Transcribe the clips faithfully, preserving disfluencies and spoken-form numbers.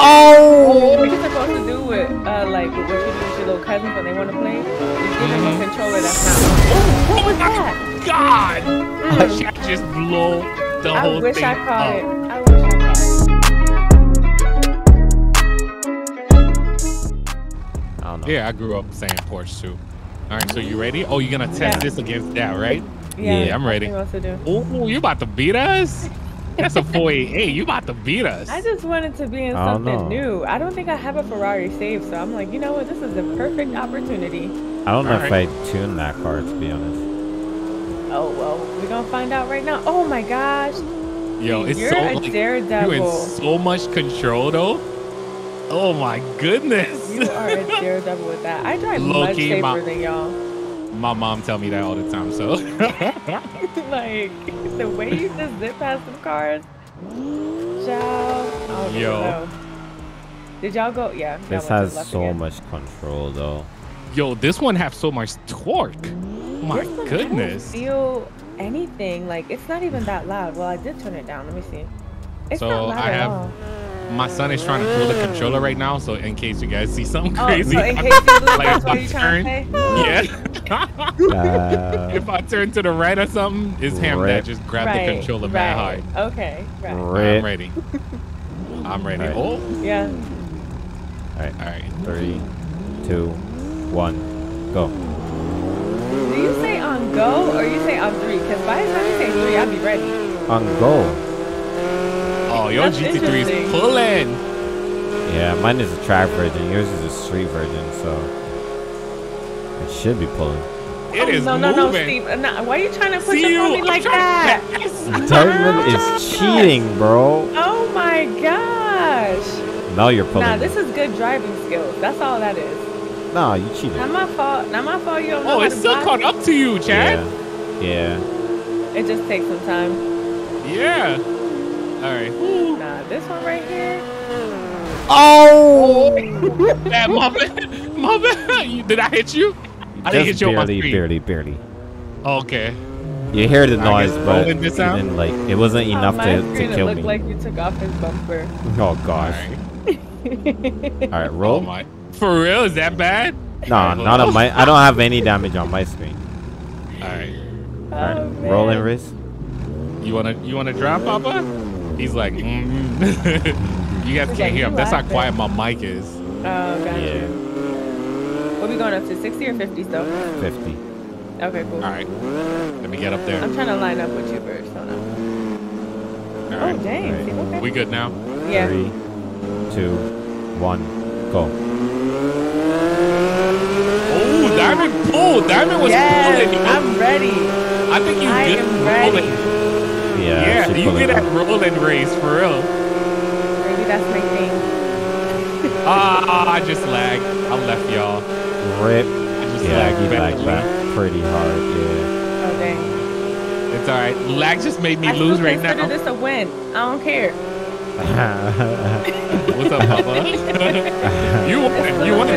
Oh! You're supposed to do it, uh, like what you do with your little cousins when they want to play. You give them a controller that's not. Oh, what was that? God! Mm. I should just blow the I whole thing. I wish I caught it. I wish I caught it. I don't know. Yeah, I grew up saying porch too. All right, so you ready? Oh, you're gonna test yeah. this against that, right? Yeah, yeah I'm ready. Oh, you about to beat us? That's a four eighty-eight. You about to beat us. I just wanted to be in something new. I don't think I have a Ferrari save, so I'm like, you know what? This is the perfect opportunity. I don't know if I tuned that car, to be honest. Oh, well, we're going to find out right now. Oh, my gosh. Yo, it's so like, daredevil. You're in so much control, though. Oh, my goodness. You are a daredevil with that. I drive much safer than y'all. My mom tell me that all the time, so. Like, the way you just zip past some cars, child. Yo. Know. Did y'all go? Yeah. This has so again. much control, though. Yo, this one has so much torque. My this goodness. I don't feel anything. Like, it's not even that loud. Well, I did turn it down. Let me see. It's so not loud I at have. All. My son is trying to pull the controller right now, so in case you guys see something crazy, oh, so in I, case you like if I turn, yeah, uh, if I turn to the right or something, it's him that just grabbed right, the controller back right. hard. Okay, right. I'm ready. I'm ready. Right. Oh, yeah. All right, all right. Three, two, one, go. Do you say on go or you say on three? Because by the time you say three, I'll be ready. On go. Oh, your G T three is pulling. Yeah, mine is a track version. Yours is a street version, so it should be pulling. It oh, is no, moving. No, no, Steve. No, why are you trying to push it on me like that? Diamond is cheating, bro. Oh my gosh. Now you're pulling. Nah, this is good driving skills. That's all that is. Nah, you cheated. Not my fault. Not my fault. You don't know. Oh, it's still caught up to you, Chad. Yeah. yeah. It just takes some time. Yeah. All right. Nah, this one right here. Oh! That mama, mama, did I hit you? I didn't hit you on my screen. Barely, barely, barely. Okay. You hear the noise, but it didn't, like it wasn't enough to, to kill me. It looked like you took off his bumper. Oh gosh. All right, All right roll. Oh my. For real? Is that bad? Nah, not on my. I don't have any damage on my screen. All right. All right. Oh, roll and race. You wanna, you wanna drive, Papa? He's like, mm-hmm. You guys it's can't like, hear him. That's how quiet my mic is. Oh, gotcha. Yeah. What are we going up to? sixty or fifty still? fifty. Okay, cool. All right. Let me get up there. I'm trying to line up with you first. Hold on. All right. Oh, dang. Right. Okay? We good now? Yeah. Three, two, one, go. Oh, Diamond pulled. Diamond was yes, pulling. I'm ready. I think you I am ready. Pulling. Yeah, yeah you get that roll and race for real. Maybe that's my thing. Ah, I just lagged. I left y'all. Rip. I just yeah, lagged you lagged that pretty hard. Yeah. Oh dang. It's all right. Lag just made me I lose right now. I consider this a win. I don't care. What's up, Papa? You won. You won.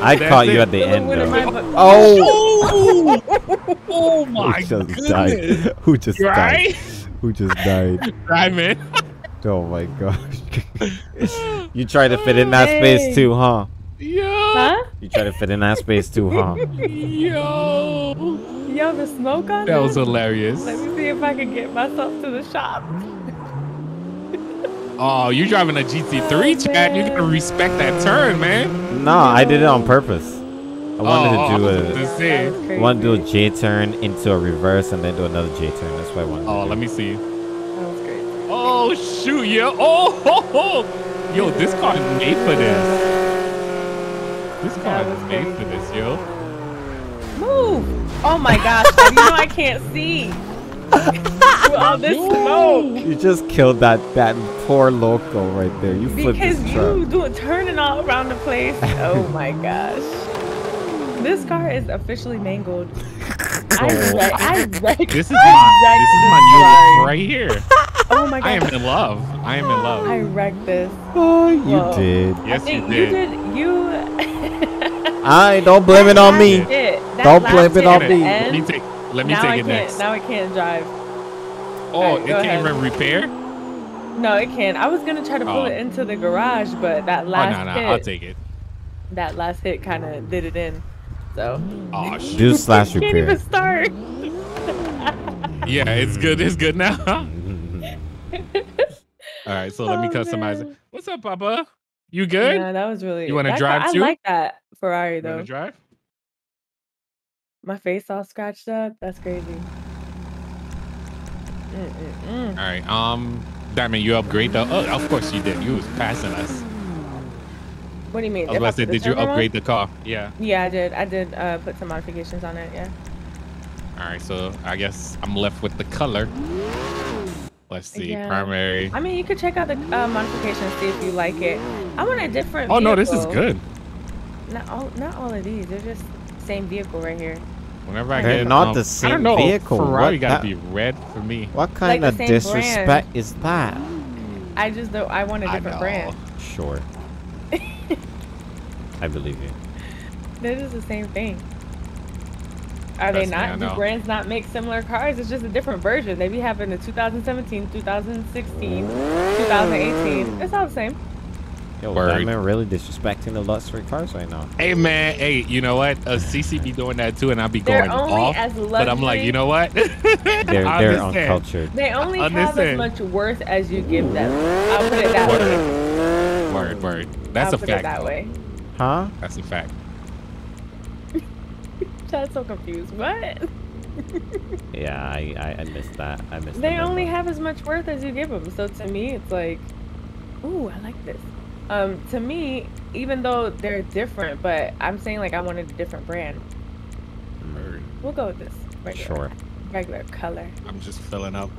I that's caught it. You at the end though. Oh. Oh my Who goodness! Died? Who just You're died? Right? Who just died? Diamond. Oh my gosh! You try to fit in that space too, huh? Yo. Huh? You try to fit in that space too, huh? Yo. Yo, the smoke on. That there? was hilarious. Let me see if I can get myself to the shop. Oh, you're driving a G T three, oh, Chad. You gotta respect that turn, man. No, I did it on purpose. I wanted oh, to do a, I wanted to do a J turn into a reverse and then do another J turn. That's what I wanted. Oh, to do. Let me see. That was great. Oh shoot, yeah. Oh, ho, ho. Yo, this car is made for this. This car is made crazy. for this, yo. Move! Oh my gosh, you know I can't see. All this smoke. You just killed that that poor local right there. You flipped his truck. Because you do turning all around the place. Oh my gosh. This car is officially mangled. I wrecked, I wrecked, this is my, this is my new look right here. Oh my god! I am in love. I am in love. I wrecked this. Oh, you Whoa. did. Yes, you did. You did. You. I don't blame it on me. Don't blame it on me. Let me take. Let me now take I it next. Now I can't drive. Oh, right, it can't ahead. even repair. No, it can't. I was gonna try to pull oh. it into the garage, but that last oh, no, no, hit. I'll take it. That last hit kind of did it in. So. Oh shoot! Do slash repair. Can't even start. Yeah, it's good. It's good now. All right, so let oh, me customize man. it. What's up, Papa? You good? Yeah, that was really. You want to drive how, too? I like that Ferrari though. You want to drive? My face all scratched up. That's crazy. Mm -mm -mm. All right, um, Diamond, you upgrade though. Oh, of course you did. You was passing us. What do you mean? I was about to say, did you upgrade the car? Yeah. Yeah, I did. I did uh, put some modifications on it. Yeah. All right, so I guess I'm left with the color. Let's see, yeah. primary. I mean, you could check out the uh, modifications, see if you like it. I want a different. Oh vehicle. no, this is good. Not all, not all of these. They're just same vehicle right here. Whenever I They're get not um, the same I don't know, vehicle. Ferrari what, gotta that, be red for me. What kind like of disrespect brand. is that? I just though I want a different I know. brand. Sure. I believe you. This is the same thing. Are Trust they not? Do brands not make similar cars? It's just a different version. They be having the two thousand seventeen, two thousand sixteen, two thousand eighteen. It's all the same. Yo, Diamond really disrespecting the luxury cars right now. Hey, man. Hey, you know what? Uh, C C be doing that, too, and I'll be they're going only off. As luxury, but I'm like, you know what? they're they're uncultured. They only have as much worth as you give them. I'll put it that word. way. Word, word. That's I'll a put fact. It that way. Huh? That's a fact. Chad's so confused. What? yeah, I, I I missed that. I missed. They only that. have as much worth as you give them. So to me, it's like, ooh, I like this. Um, to me, even though they're different, but I'm saying like I wanted a different brand. Murray. We'll go with this. Regular, sure. Regular color. I'm just filling up.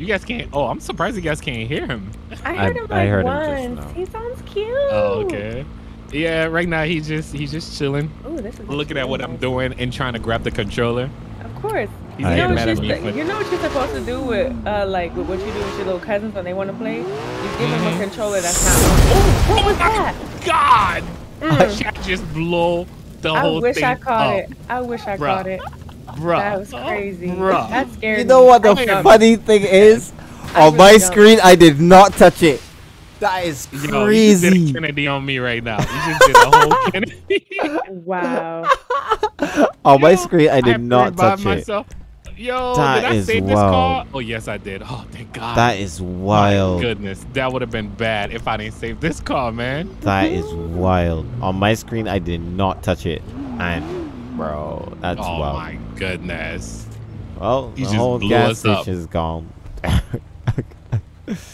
You guys can't. Oh, I'm surprised you guys can't hear him. I heard I, him I like heard once. Him just, no. He sounds cute. Oh, okay. Yeah, right now he's just he's just chilling. Ooh, this is looking at what I'm doing and trying to grab the controller. Of course. He's you, know mad at me, but... you know what you're supposed to do with uh like with what you do with your little cousins when they want to play? You give mm-hmm. them a controller that's not. Oh, what was oh that? God! Mm. I should just blow the I whole thing I up. I wish I Bruh. caught it. I wish I caught it. Bruh. That was crazy. Bruh. That scared me. You know what the I funny mean, thing is? I On really my don't. screen, I did not touch it. That is crazy. You know, you just did a Kennedy on me right now. You just did a whole Kennedy. Wow. On my screen, I did I not touch myself. it. Yo, that did I is save wild. this car? Oh, yes, I did. Oh, thank God. That is wild. My goodness. That would have been bad if I didn't save this car, man. That is wild. On my screen, I did not touch it. And, bro, that's oh, wild. Oh, my goodness. Well, you the just whole blew gas station is gone.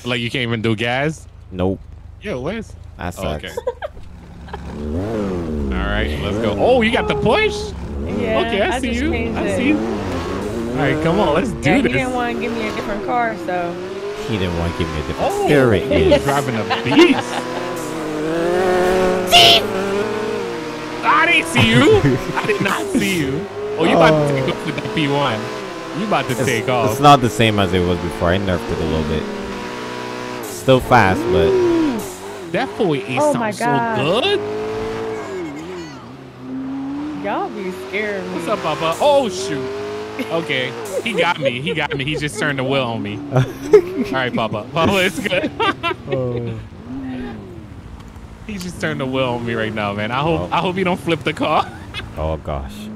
Like, you can't even do gas? Nope. Yo, Wes. That sucks. Okay. All right, let's go. Oh, you got the push? Yeah, okay, I, I see you. I it. see you. All right, come on, let's yeah, do he this. He didn't want to give me a different car, so. He didn't want to give me a different car. There it is. He's driving a beast. I didn't see you. I did not see you. Oh, you oh. about to take off with the P one. You about to it's, take off. It's not the same as it was before. I nerfed it a little bit. Still fast, but Ooh, that boy is oh sounds so good. Y'all be scared. What's up, Papa? Oh shoot. Okay, he got me. He got me. He just turned the wheel on me. All right, Papa. Papa, it's good. oh. He just turned the wheel on me right now, man. I hope oh. I hope you don't flip the car. oh gosh.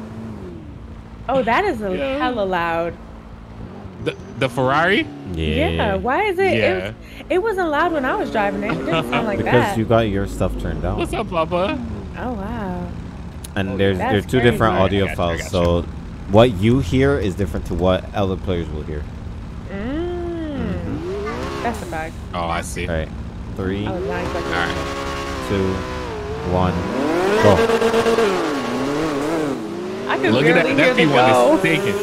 Oh, that is a yeah. hella loud. The, the Ferrari? Yeah. Yeah. Why is it? Yeah. It, it wasn't loud when I was driving it. It didn't sound like because that. Because you got your stuff turned down. What's up, Papa? Oh, wow. And oh, there's, there's two crazy. different audio right, files. You, so what you hear is different to what other players will hear. Mm. Mm-hmm. That's a fact. Oh, I see. All right. Three, oh, nice. All right. two, one, go. I could Look barely at that. That P one is stinking.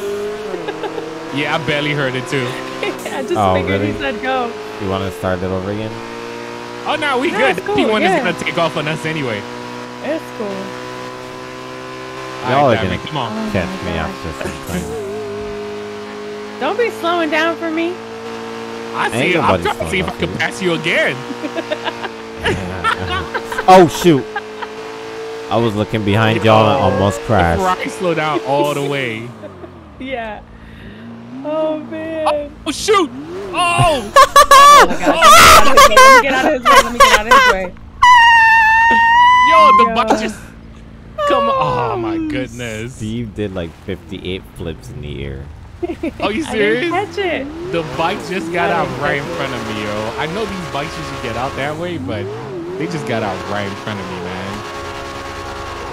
Yeah, I barely heard it too. I just oh, figured really? he said go. You want to start it over again? Oh, no, we no, good. Cool, P one yeah. is going to take off on us anyway. It's cool. Y'all right, are going to come on. Oh catch me after some time. Don't be slowing down for me. I see you. I'm trying to see if I can pass you again. oh, shoot. I was looking behind y'all and almost crashed. Ferrari slowed down all the way. yeah. Oh man! Oh shoot! Oh! oh, oh out of his way. Let me get out of his way. Yo, the Yo. buck just... Come on. Oh, my goodness. Steve did like fifty-eight flips in the air. Oh, you serious? I didn't catch it. The bike just got out right in front of me, yo. I know these bikes usually get out that way, but they just got out right in front of me, man.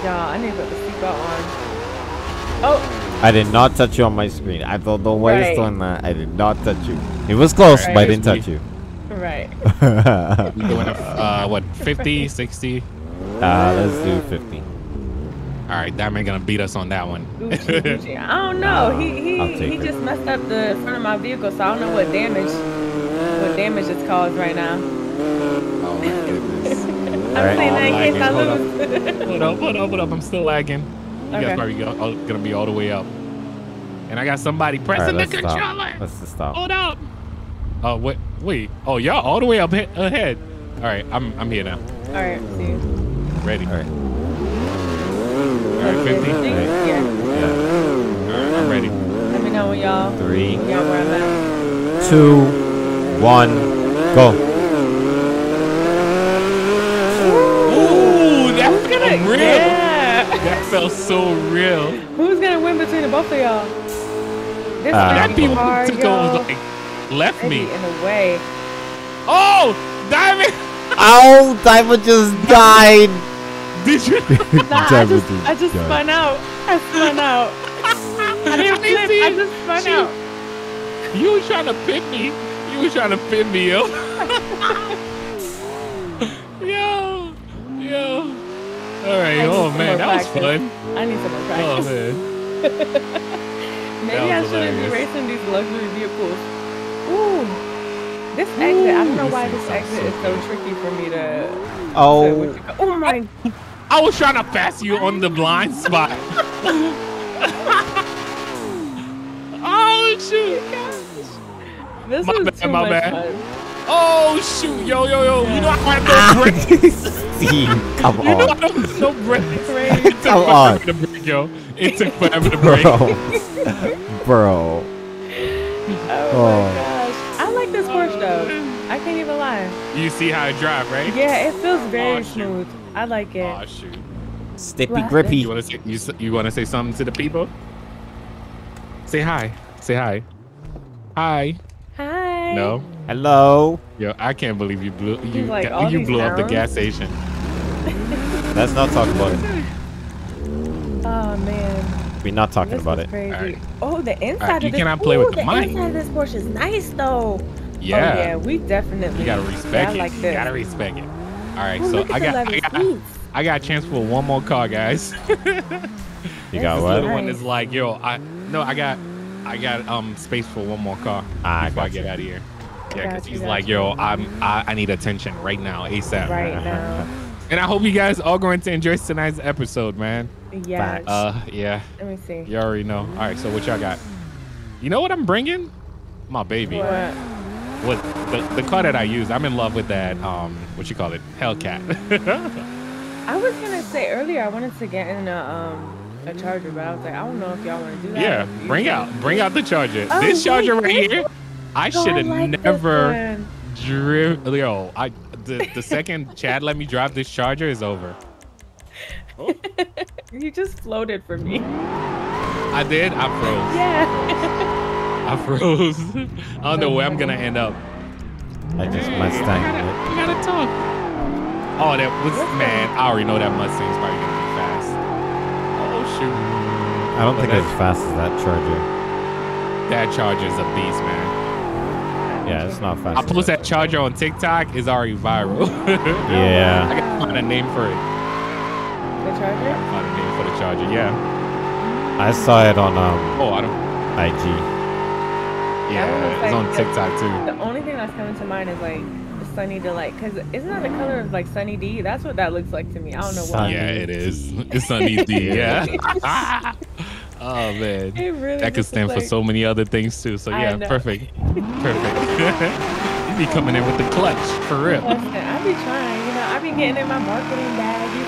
Yeah, I need to put the seatbelt on. Oh! I did not touch you on my screen. I thought, don't waste on that. I did not touch you. It was close, right. but I didn't touch you. Right. We're doing a, uh, what, fifty, sixty? Uh, let's do fifty. All right, that man gonna beat us on that one. Gucci, Gucci. I don't know. He he he it. just messed up the front of my vehicle, so I don't know what damage what damage it's caused right now. Oh my goodness! I'm right. saying that in case I lose. Hold up, hold up, hold up! I'm still lagging. You okay. guys probably go, all, gonna be all the way up. And I got somebody pressing right, the controller. Stop. Let's just stop. Hold up! Oh uh, what? Wait! Oh y'all all the way up ahead. All right, I'm I'm here now. All right, see you. Ready. All right. Alright, fifty. Right. Yeah. Alright, I'm ready. Let me know when y'all. Three. Y'all where I'm at. Two. One. Go. Ooh, that was gonna real. Yeah. That felt so real. Who's gonna win between the both of y'all? This uh, is people hard, took y'all. Like, left me in a way. Oh, Diamond! Oh, Diamond just died. Did you? Nah, I just, I just spun out. I spun out. I didn't flip. I just spun she, out. You was trying to pin me. You was trying to pin me, yo. yo, yo. All right. Oh man, that practice. was fun. I need some more practice. Oh man. Maybe I shouldn't be racing these luxury vehicles. Ooh. This exit, Ooh, I don't know why this exit so is so good. tricky for me to. Oh. To, oh my. I was trying to pass you on the blind spot. oh shoot! Gosh. This my is bad, too my much bad. Fun. Oh shoot! Yo yo yo! Yeah. You know I don't have no brakes. Steve, come on. You know I don't have no brakes. It took come on. To break, yo. It took forever to break. Bro. Bro. Oh, oh my God. This Porsche though, I can't even lie. You see how it drives, right? Yeah, it feels very oh, smooth. I like it. Oh, shoot. Stippy like grippy. It. You want to say you, you want to say something to the people? Say hi. Say hi. Hi. Hi. No. Hello. Yo, I can't believe you blew you like got, you blew sounds. up the gas station. Let's not talk about it. Oh man. We're not talking this about it. Right. Oh, the inside right, of this. You cannot play ooh, with the, the money. Inside of this Porsche is nice though. Yeah. Oh, yeah, we definitely. You gotta respect it. Like you gotta respect it. All right, ooh, so I got, I got, I got a chance for one more car, guys. you this got what? The nice. one is like, yo, I no, I got, I got um space for one more car. I gotta get out of here. Yeah, because he's like, you. yo, I'm, I, I need attention right now, ASAP. Right now. And I hope you guys are going to enjoy tonight's episode, man. Yeah. Uh, yeah. Let me see. You already know. All right. So what y'all got? You know what I'm bringing? My baby. What? What? The, the car that I use. I'm in love with that. Um, what you call it? Hellcat. I was gonna say earlier I wanted to get in a um a Charger, but I was like, I don't know if y'all want to do that. Yeah. Bring out, bring out the Charger. Oh, this Charger wait, right this here. I should have like never driven. Yo, I the the second Chad let me drive this Charger is over. Oh. You just floated for me. I did? I froze. Yeah. I froze. I don't know where I'm going to end up. I just hey, must time. You got to talk. Oh, that was, man, I already know that Mustang's probably going to be fast. Oh, shoot. I don't but think it's fast as that Charger. That Charger's a beast, man. Yeah, it's not fast. I post that Charger on TikTok. It's already viral. yeah. I got to find a name for it. The Charger? I found a name for the Charger, yeah. I saw it on um, oh, I don't... I G. Yeah, it's like, on TikTok too. The only thing that's coming to mind is like Sunny Delight. Because isn't that the color of like Sunny D? That's what that looks like to me. I don't know why. Yeah, it is. It's Sunny D, yeah. oh, man. It really that could stand like... for so many other things too. So, yeah, perfect. Perfect. you be coming in with the clutch, for real. Listen, I be trying. You know, I be getting in my marketing bag, you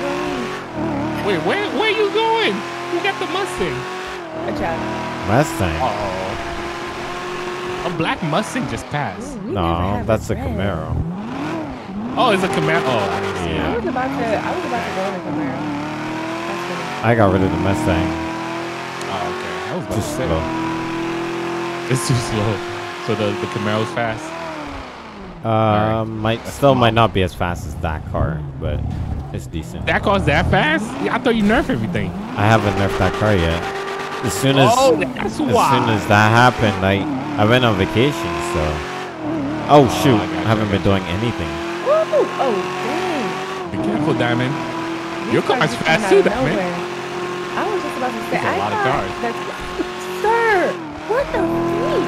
know. Wait, where where you going? Who got the Mustang? A Chad. Mustang. Oh, a black Mustang just passed. Ooh, no, that's a, a Camaro. Oh, it's a Camaro. Oh, yeah. I was about to, I was about to go to Camaro. I got rid of the Mustang. Oh, okay. That was too slow. It's too slow. So the the Camaro's fast. Uh, right. might That's still might not be as fast as that car, but it's decent. That car's that fast? Yeah, I thought you nerfed everything. I haven't nerfed that car yet. As soon as oh, that's as why. soon as that happened, I I went on vacation. So oh, oh shoot, I, I haven't been doing anything. Woo! Oh dang! Be careful, Diamond. Your car's fast too, Diamond. I was just about to say, I got sir. What the freak?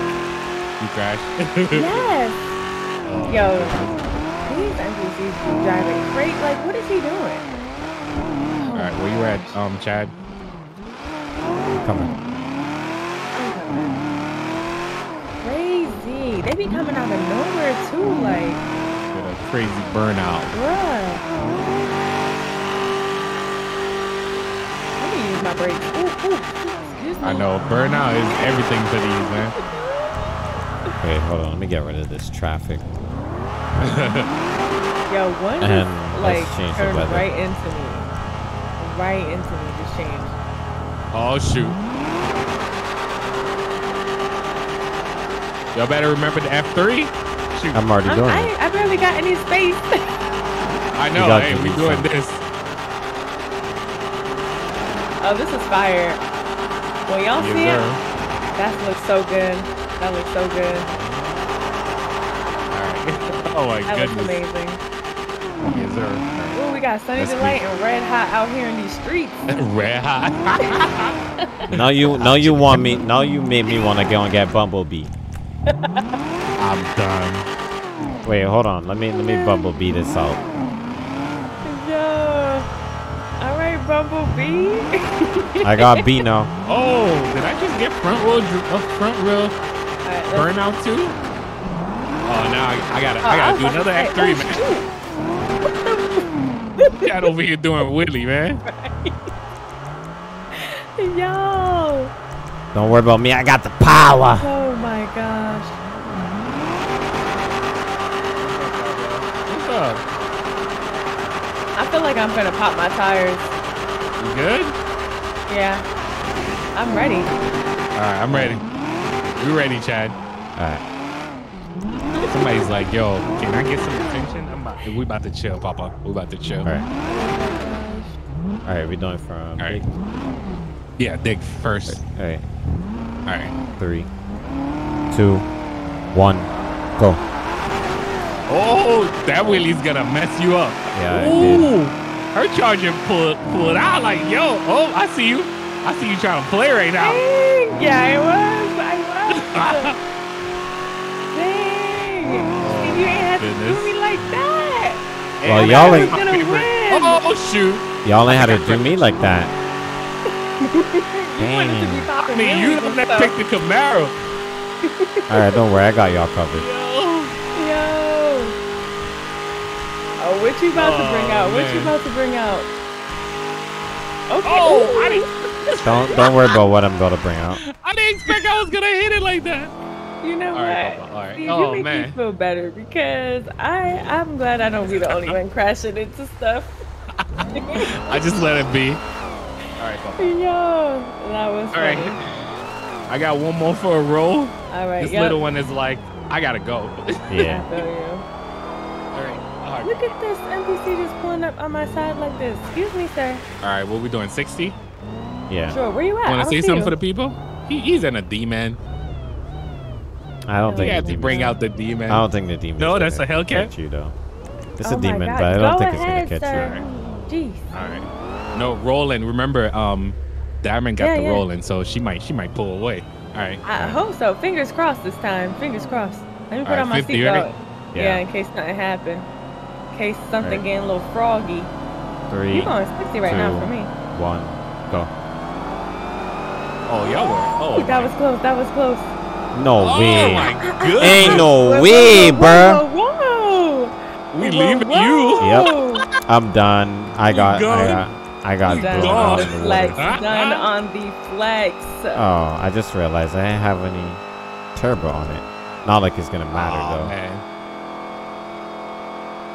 You crashed. Yes. Yo, these N P Cs be driving great. Like, what is he doing? All right, where you at, um, Chad? Coming. Crazy. They be coming out of nowhere too, like. Get a crazy burnout. Bruh. I'm gonna use my brakes. Ooh, ooh. Excuse me. I know burnout is everything for these, man. Wait, hold on. Let me get rid of this traffic. Yo, one and is, like turned right into me, right into me. Just change. Oh shoot! Y'all better remember the F three. Shoot. I'm already doing I, it. I, I barely got any space. I know. Hey, we doing this. Oh, this is fire. Well, y'all yes, see sir. it? That looks so good. That looks so good. Alright. Oh my that goodness. That looks amazing. Yes, sir. Ooh, we got Sunny Delight and Red Hot out here in these streets. Red Hot. now you, now you want me. Now you made me want to go and get Bumblebee. I'm done. Wait, hold on. Let me, let me Bumblebee this out. Yeah. All right, Bumblebee. I got B now. Oh, did I just get front wheel? Uh, front wheel. Burnout too? Oh, now I, I gotta, oh, I gotta I do like, another Act Three, man. Chad over here doing Willy, man. Right. Yo. Don't worry about me. I got the power. Oh my gosh. What's up? I feel like I'm gonna pop my tires. You good? Yeah. I'm ready. All right, I'm ready. You ready, Chad? Alright. Somebody's like, yo, can I get some attention? I'm about to, we about to chill, Papa. We about to chill. Alright. Alright, we're doing from All right. Dick. Yeah, Dick first. Alright. Alright. Three. Two. One. Go. Oh, that wheelie's gonna mess you up. Yeah. Ooh. Her charger pulled pulled out like, yo, oh, I see you. I see you trying to play right now. Dang. Yeah, it was. Dang! Oh, you ain't had goodness. to do me like that. Well, y'all ain't gonna win. Oh shoot! Y'all ain't had to do me like that. Dang! I mean, you don't let pick the Camaro. All right, don't worry, I got y'all covered. Yo, yo! Oh, what you about oh, to bring out? What man. you about to bring out? Okay. Oh, I didn't. Don't don't worry about what I'm about to bring out. I didn't expect I was gonna hit it like that. You know all what? Right, all right. See, oh, you make man. me feel better because I I'm glad I don't be the only one crashing into stuff. I just let it be. All right, Papa. Yo, that was all funny. Right. I got one more for a roll. All right. This yep. little one is like, I gotta go. Yeah. I feel you. All right. All right. Look at this N P C just pulling up on my side like this. Excuse me, sir. All right, what are we doing? sixty. Yeah. Sure. Where you at? Want to say something you. for the people? He, he's in a D-man. I don't think. You have to bring out the D-man. I don't think the D-man. No, that's a Hellcat. Catch you though. It's oh a D-man, but I don't Go think ahead, it's gonna catch sir. you. Jeez. All right. No, Roland. Remember, um, Diamond got yeah, the yeah. Roland, so she might she might pull away. All right. I All right. hope so. Fingers crossed this time. Fingers crossed. Let me put All on right, my seatbelt. Yeah. yeah, in case nothing happened. In case something right. getting a little froggy. Three. You going sixty right two, now for me? One. Go. Oh, y'all were. Oh, that was close. That was close. No oh, way. My goodness. Ain't no way, bruh. Whoa. We leaving you. Yep. I'm done. I got. I got. I got. Done on the flex. Done on the flex. Oh, I just realized I didn't have any turbo on it. Not like it's gonna matter oh, though. Man.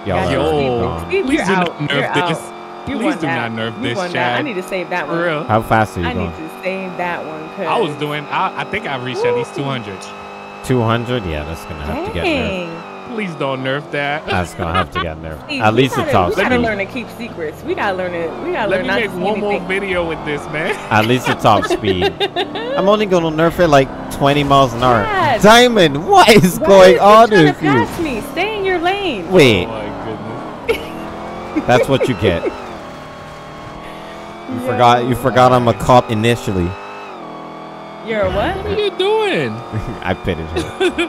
Y'all Yo, Steve, Steve, please do out. not nerf you're this. Out. You please do that. not nerf you this, Chad. I need to save that one. For real. How fast are you I going? I need to save that one. Cause I was doing, I, I think I reached Ooh. at least two hundred. two hundred? Yeah, that's going to have Dang. to get nerfed. Please don't nerf that. That's going to have to get nerfed. Steve, at least gotta, it's off screen. We got to learn to keep secrets. We got to learn it. We got to learn not to Let me make one more video with this, man. At least it's off speed. I'm only going to nerf it like twenty miles an hour. Yes. Diamond, what is Why going is on with you? Pass me? Stay in your lane. Wait. Oh, that's what you get. You yeah. forgot. You forgot I'm a cop initially. You're a what? What are you doing? I pitted him.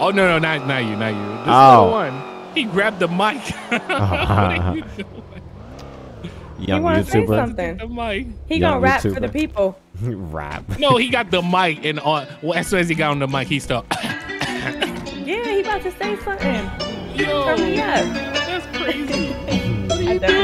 Oh no no not not you not you. This oh. one. He grabbed the mic. What are you doing? Young you YouTuber. Say something. The mic. He Young gonna rap YouTuber. for the people. Rap. No, he got the mic and on. Well, as soon as he got on the mic, he stopped. Yeah, he about to say something. Yo. Turn me up. That's crazy. What are you doing?